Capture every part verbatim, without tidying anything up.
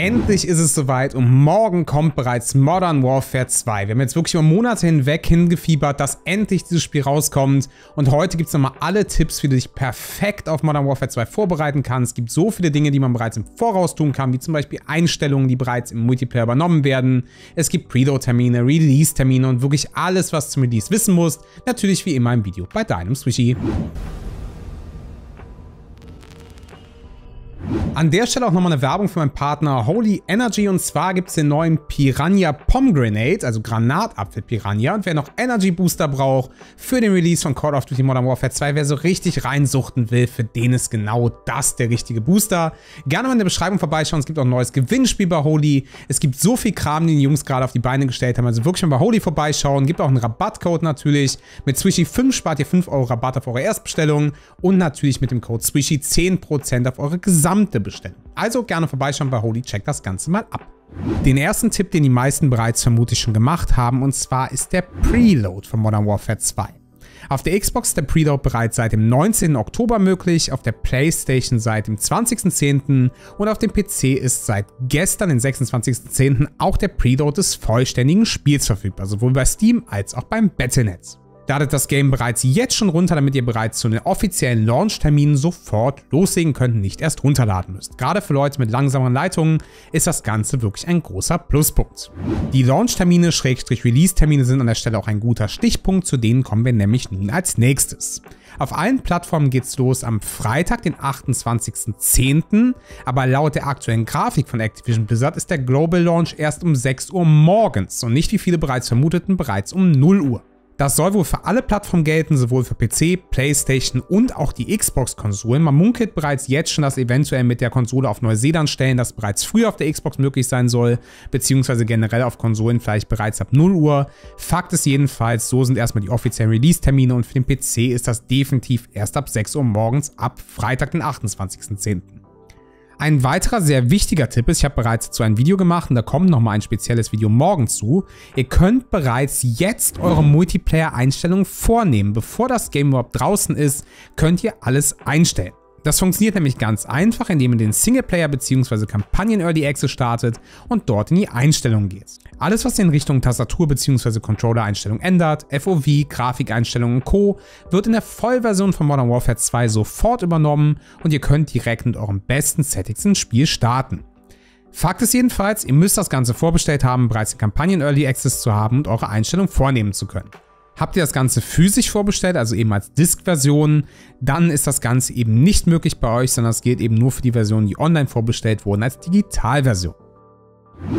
Endlich ist es soweit und morgen kommt bereits Modern Warfare zwei. Wir haben jetzt wirklich über Monate hinweg hingefiebert, dass endlich dieses Spiel rauskommt. Und heute gibt es nochmal alle Tipps, wie du dich perfekt auf Modern Warfare zwei vorbereiten kannst. Es gibt so viele Dinge, die man bereits im Voraus tun kann, wie zum Beispiel Einstellungen, die bereits im Multiplayer übernommen werden. Es gibt Preload-Termine, Release-Termine und wirklich alles, was du zum Release wissen musst. Natürlich wie immer im Video bei deinem Swishy. An der Stelle auch nochmal eine Werbung für meinen Partner Holy Energy, und zwar gibt es den neuen Piranha Pomegranate, also Granatapfel Piranha, und wer noch Energy Booster braucht für den Release von Call of Duty Modern Warfare zwei, wer so richtig reinsuchten will, für den ist genau das der richtige Booster. Gerne mal in der Beschreibung vorbeischauen, es gibt auch ein neues Gewinnspiel bei Holy. Es gibt so viel Kram, den die Jungs gerade auf die Beine gestellt haben, also wirklich mal bei Holy vorbeischauen. Gibt auch einen Rabattcode natürlich, mit Swishy fünf spart ihr fünf Euro Rabatt auf eure Erstbestellung und natürlich mit dem Code Swishy zehn Prozent auf eure gesamte Bestellung. Bestellen. Also gerne vorbeischauen bei Holy, checkt das Ganze mal ab. Den ersten Tipp, den die meisten bereits vermutlich schon gemacht haben, und zwar ist der Preload von Modern Warfare zwei. Auf der Xbox ist der Preload bereits seit dem neunzehnten Oktober möglich, auf der PlayStation seit dem zwanzigsten zehnten und auf dem P C ist seit gestern, den sechsundzwanzigsten zehnten, auch der Preload des vollständigen Spiels verfügbar, sowohl bei Steam als auch beim Battle punkt net. Ladet das Game bereits jetzt schon runter, damit ihr bereits zu den offiziellen Launch-Terminen sofort loslegen könnt und nicht erst runterladen müsst. Gerade für Leute mit langsameren Leitungen ist das Ganze wirklich ein großer Pluspunkt. Die Launch-Termine, Schrägstrich Release-Termine, sind an der Stelle auch ein guter Stichpunkt, zu denen kommen wir nämlich nun als nächstes. Auf allen Plattformen geht's los am Freitag, den achtundzwanzigsten zehnten, aber laut der aktuellen Grafik von Activision Blizzard ist der Global Launch erst um sechs Uhr morgens und nicht, wie viele bereits vermuteten, bereits um null Uhr. Das soll wohl für alle Plattformen gelten, sowohl für P C, PlayStation und auch die Xbox-Konsolen. Man munkelt bereits jetzt schon, dass eventuell mit der Konsole auf Neuseeland stellen, das bereits früher auf der Xbox möglich sein soll, beziehungsweise generell auf Konsolen vielleicht bereits ab null Uhr. Fakt ist jedenfalls, so sind erstmal die offiziellen Release-Termine, und für den P C ist das definitiv erst ab sechs Uhr morgens, ab Freitag, den achtundzwanzigsten zehnten. Ein weiterer sehr wichtiger Tipp ist, ich habe bereits dazu ein Video gemacht und da kommt nochmal ein spezielles Video morgen zu. Ihr könnt bereits jetzt eure Multiplayer-Einstellungen vornehmen. Bevor das Game überhaupt draußen ist, könnt ihr alles einstellen. Das funktioniert nämlich ganz einfach, indem ihr den Singleplayer bzw. Kampagnen-Early Access startet und dort in die Einstellungen geht. Alles, was ihr in Richtung Tastatur bzw. Controller-Einstellungen ändert, F O V, Grafikeinstellungen und Co., wird in der Vollversion von Modern Warfare zwei sofort übernommen und ihr könnt direkt mit euren besten Settings ins Spiel starten. Fakt ist jedenfalls, ihr müsst das Ganze vorbestellt haben, bereits den Kampagnen-Early Access zu haben und eure Einstellungen vornehmen zu können. Habt ihr das Ganze physisch vorbestellt, also eben als Disk-Version, dann ist das Ganze eben nicht möglich bei euch, sondern es gilt eben nur für die Versionen, die online vorbestellt wurden, als Digitalversion.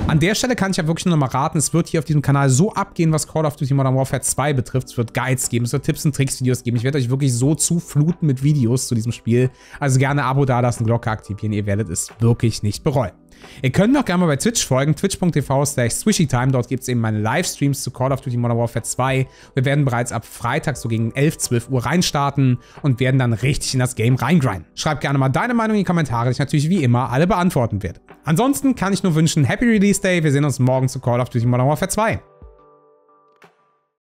An der Stelle kann ich ja wirklich nur noch mal raten, es wird hier auf diesem Kanal so abgehen, was Call of Duty Modern Warfare zwei betrifft. Es wird Guides geben, es wird Tipps und Tricks Videos geben. Ich werde euch wirklich so zufluten mit Videos zu diesem Spiel. Also gerne Abo dalassen, Glocke aktivieren, ihr werdet es wirklich nicht bereuen. Ihr könnt mir auch gerne mal bei Twitch folgen, twitch punkt t v slash swishytime, dort gibt es eben meine Livestreams zu Call of Duty Modern Warfare zwei. Wir werden bereits ab Freitag so gegen elf, zwölf Uhr reinstarten und werden dann richtig in das Game reingrinden. Schreib gerne mal deine Meinung in die Kommentare, die ich natürlich wie immer alle beantworten werde. Ansonsten kann ich nur wünschen, Happy Release Day, wir sehen uns morgen zu Call of Duty Modern Warfare zwei.